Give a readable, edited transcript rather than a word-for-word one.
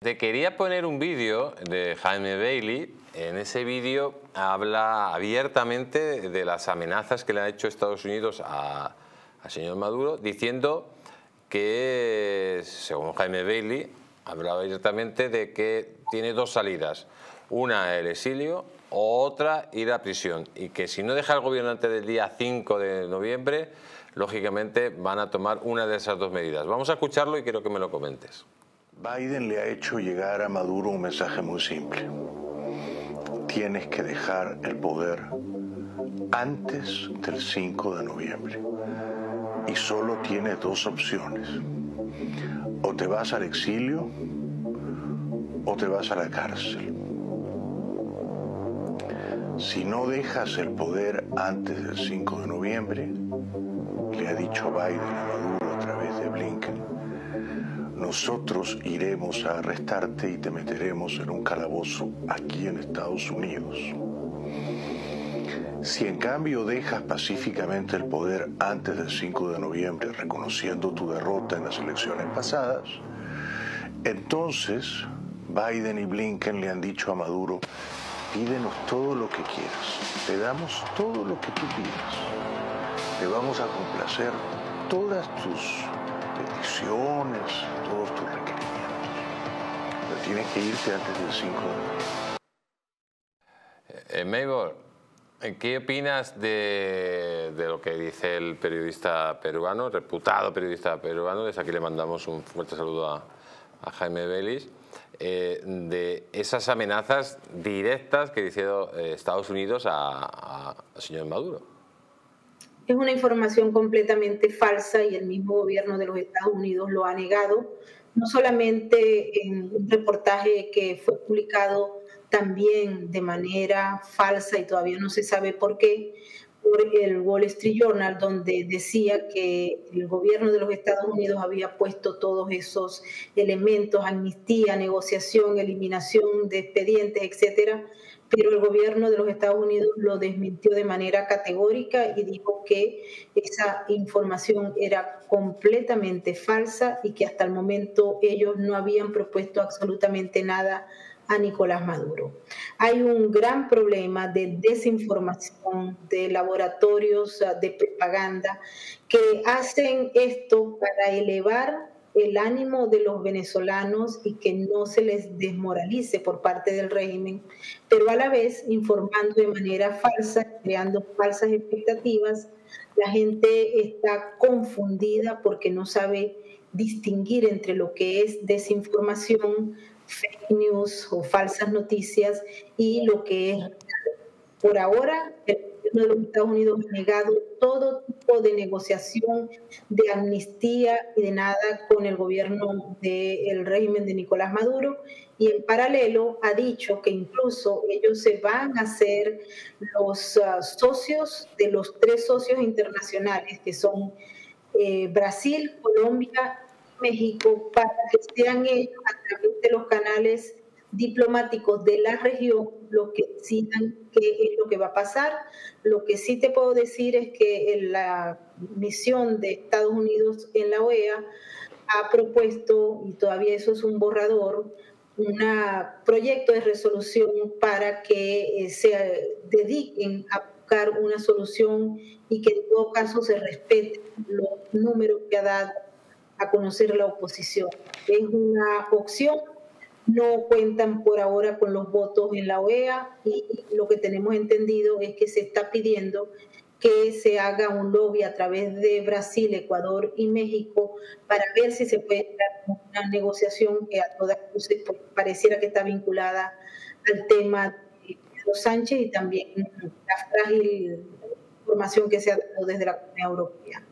Te quería poner un vídeo de Jaime Bayly. En ese vídeo habla abiertamente de las amenazas que le ha hecho Estados Unidos al señor Maduro, diciendo que, según Jaime Bayly, hablaba abiertamente de que tiene dos salidas. Una, el exilio, otra, ir a prisión. Y que si no deja el gobierno antes del día 5 de noviembre, lógicamente van a tomar una de esas dos medidas. Vamos a escucharlo y quiero que me lo comentes. Biden le ha hecho llegar a Maduro un mensaje muy simple. Tienes que dejar el poder antes del 5 de noviembre. Y solo tienes dos opciones. O te vas al exilio o te vas a la cárcel. Si no dejas el poder antes del 5 de noviembre, le ha dicho Biden a Maduro a través de Blinken, nosotros iremos a arrestarte y te meteremos en un calabozo aquí en Estados Unidos. Si en cambio dejas pacíficamente el poder antes del 5 de noviembre, reconociendo tu derrota en las elecciones pasadas, entonces Biden y Blinken le han dicho a Maduro, pídenos todo lo que quieras, te damos todo lo que tú pidas, te vamos a complacer todas tus peticiones, todos tus requerimientos. Pero tienes que irte antes del 5 de noviembre. Maybor, ¿qué opinas de lo que dice el periodista peruano, reputado periodista peruano? Desde aquí le mandamos un fuerte saludo a Jaime Bayly. De esas amenazas directas que hizo Estados Unidos al señor Maduro. Es una información completamente falsa y el mismo gobierno de los Estados Unidos lo ha negado, no solamente en un reportaje que fue publicado también de manera falsa y todavía no se sabe por qué, por el Wall Street Journal, donde decía que el gobierno de los Estados Unidos había puesto todos esos elementos, amnistía, negociación, eliminación de expedientes, etcétera, pero el gobierno de los Estados Unidos lo desmintió de manera categórica y dijo que esa información era completamente falsa y que hasta el momento ellos no habían propuesto absolutamente nada a Nicolás Maduro. Hay un gran problema de desinformación, de laboratorios de propaganda que hacen esto para elevar el ánimo de los venezolanos y que no se les desmoralice por parte del régimen, pero a la vez informando de manera falsa, creando falsas expectativas. La gente está confundida porque no sabe distinguir entre lo que es desinformación, fake news o falsas noticias y lo que es. Por ahora, el gobierno de los Estados Unidos ha negado todo tipo de negociación, de amnistía y de nada con el gobierno del régimen de Nicolás Maduro. Y en paralelo ha dicho que incluso ellos se van a ser los socios de los tres socios internacionales, que son Brasil, Colombia y México, para que sean ellos a través de los canales diplomáticos de la región los que decidan qué es lo que va a pasar. Lo que sí te puedo decir es que en la misión de Estados Unidos en la OEA ha propuesto, y todavía eso es un borrador, un proyecto de resolución para que se dediquen a buscar una solución y que en todo caso se respeten los números que ha dado a conocer la oposición. Es una opción. No cuentan por ahora con los votos en la OEA y lo que tenemos entendido es que se está pidiendo que se haga un lobby a través de Brasil, Ecuador y México para ver si se puede dar una negociación que a todas luces pareciera que está vinculada al tema de Pedro Sánchez y también la frágil información que se ha dado desde la Unión Europea.